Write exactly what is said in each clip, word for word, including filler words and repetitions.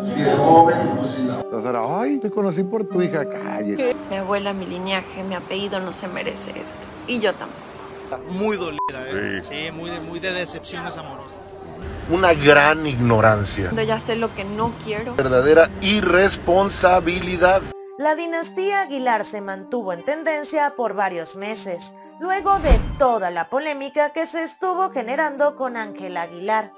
Si el joven cocinaba. Entonces era, ay, te conocí por tu hija, cállese. Mi abuela, mi linaje, mi apellido no se merece esto. Y yo tampoco. Muy dolida, ¿eh? Sí, sí muy, de, muy de decepciones amorosas. Una gran ignorancia. Cuando ya sé lo que no quiero. Verdadera irresponsabilidad. La dinastía Aguilar se mantuvo en tendencia por varios meses, luego de toda la polémica que se estuvo generando con Ángela Aguilar.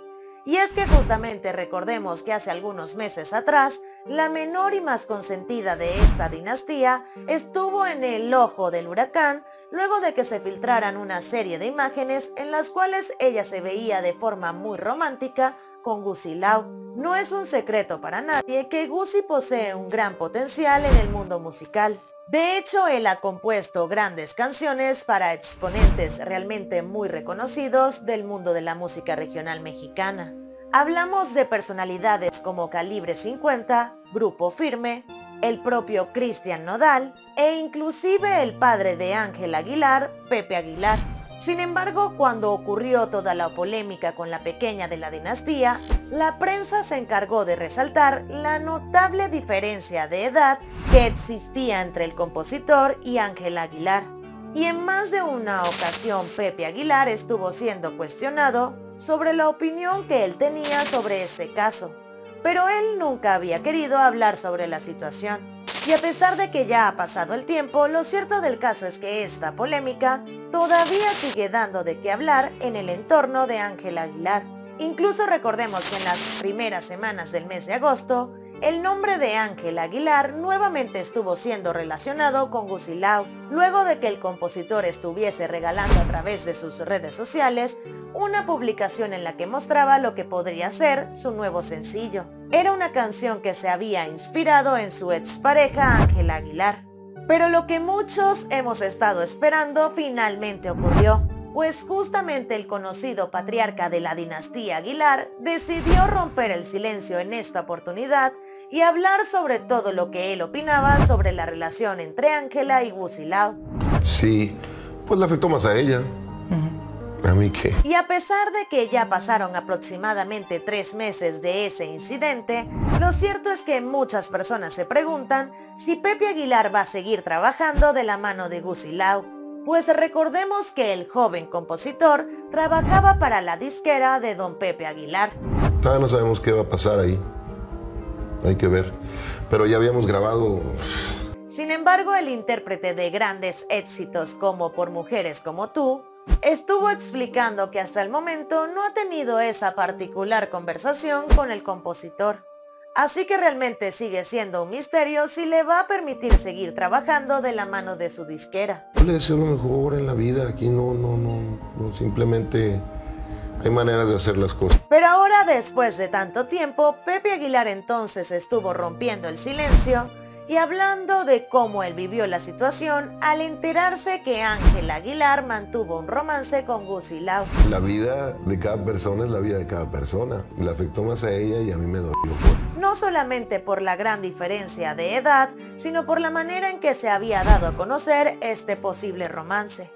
Y es que justamente recordemos que hace algunos meses atrás, la menor y más consentida de esta dinastía estuvo en el ojo del huracán luego de que se filtraran una serie de imágenes en las cuales ella se veía de forma muy romántica con Gussy Lau. No es un secreto para nadie que Gussy posee un gran potencial en el mundo musical. De hecho, él ha compuesto grandes canciones para exponentes realmente muy reconocidos del mundo de la música regional mexicana. Hablamos de personalidades como Calibre cincuenta, Grupo Firme, el propio Cristian Nodal e inclusive el padre de Ángel Aguilar, Pepe Aguilar. Sin embargo, cuando ocurrió toda la polémica con la pequeña de la dinastía, la prensa se encargó de resaltar la notable diferencia de edad que existía entre el compositor y Ángel Aguilar. Y en más de una ocasión Pepe Aguilar estuvo siendo cuestionado sobre la opinión que él tenía sobre este caso, pero él nunca había querido hablar sobre la situación. Y a pesar de que ya ha pasado el tiempo, lo cierto del caso es que esta polémica todavía sigue dando de qué hablar en el entorno de Ángela Aguilar. Incluso recordemos que en las primeras semanas del mes de agosto, el nombre de Ángela Aguilar nuevamente estuvo siendo relacionado con Gussy Lau, luego de que el compositor estuviese regalando a través de sus redes sociales una publicación en la que mostraba lo que podría ser su nuevo sencillo. Era una canción que se había inspirado en su expareja Ángela Aguilar. Pero lo que muchos hemos estado esperando finalmente ocurrió, pues justamente el conocido patriarca de la dinastía Aguilar decidió romper el silencio en esta oportunidad y hablar sobre todo lo que él opinaba sobre la relación entre Ángela y Gussy Lau. Sí, pues le afectó más a ella. ¿A mí qué? Y a pesar de que ya pasaron aproximadamente tres meses de ese incidente, lo cierto es que muchas personas se preguntan si Pepe Aguilar va a seguir trabajando de la mano de Gussy Lau. Pues recordemos que el joven compositor trabajaba para la disquera de don Pepe Aguilar. Todavía no sabemos qué va a pasar ahí, hay que ver, pero ya habíamos grabado. Sin embargo, el intérprete de grandes éxitos como Por Mujeres Como Tú, estuvo explicando que hasta el momento no ha tenido esa particular conversación con el compositor. Así que realmente sigue siendo un misterio si le va a permitir seguir trabajando de la mano de su disquera. Yo le deseo lo mejor en la vida, aquí no, no, no, no, simplemente hay maneras de hacer las cosas. Pero ahora, después de tanto tiempo, Pepe Aguilar entonces estuvo rompiendo el silencio y hablando de cómo él vivió la situación al enterarse que Ángela Aguilar mantuvo un romance con Gussy Lau. La vida de cada persona es la vida de cada persona. Le afectó más a ella y a mí me dolió. No solamente por la gran diferencia de edad, sino por la manera en que se había dado a conocer este posible romance.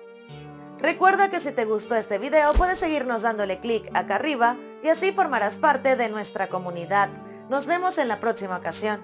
Recuerda que si te gustó este video puedes seguirnos dándole clic acá arriba y así formarás parte de nuestra comunidad. Nos vemos en la próxima ocasión.